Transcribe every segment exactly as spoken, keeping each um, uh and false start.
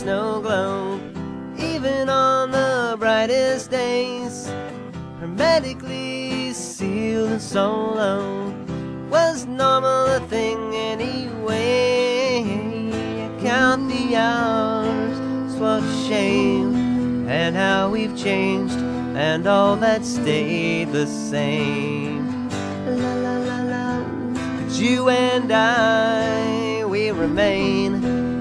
snow globe, even on the brightest days. Hermetically sealed and solo was normal a thing anyway. I count the hours, it's what a shame, and how we've changed, and all that stayed the same. La la la la. But you and I, we remain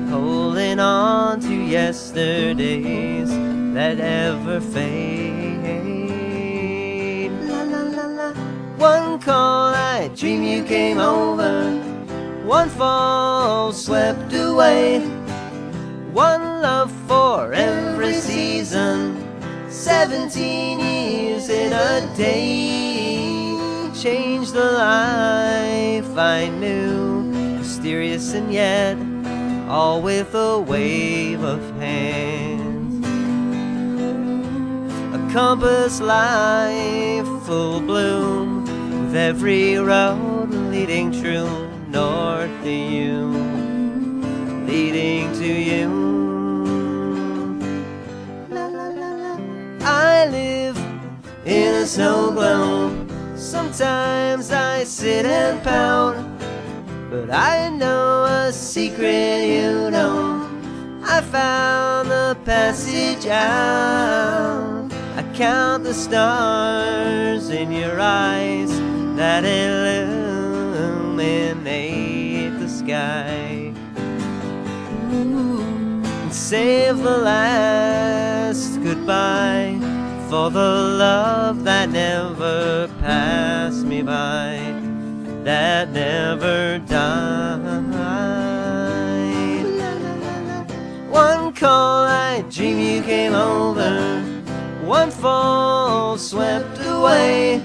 holding on to yesterdays that ever fade. La la la la. One call, I dream you came over. One fall, swept away. One love for every season. Seventeen years in a day changed the life I knew, mysterious and yet all with a wave of hands. A compass life, full bloom, with every road leading true north to you, leading to you. I live in a snow globe. Sometimes I sit and pound, but I know a secret you know. I found the passage out. I count the stars in your eyes that illuminate the sky. Ooh. And save the last goodbye for the love that never passed me by, that never died. La, la, la, la. One call, I dream you came over. One fall, swept away.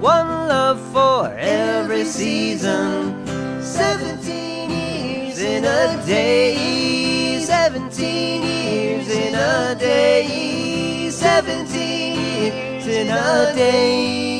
One love for every season. Seventeen years in a day. Seventeen years in a day. Seventeen years in a day.